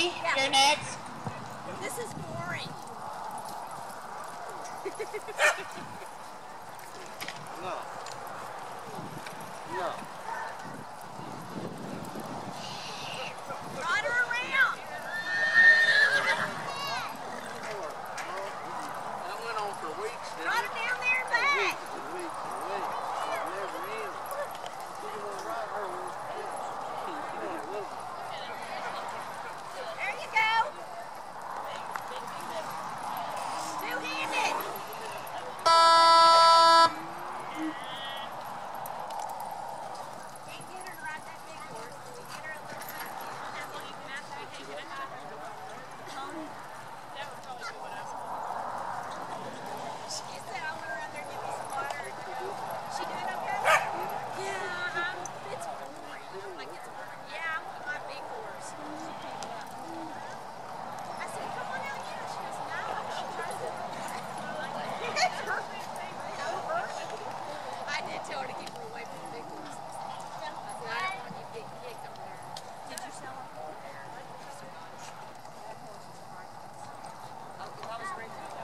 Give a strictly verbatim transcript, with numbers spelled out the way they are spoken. Hey, donuts. This is boring. No. No. Rod her around. That went on for weeks. Rod her down there and back. Weeks and weeks and weeks. It never ends. You can run right her with it. There you go. Two-handed. That was great.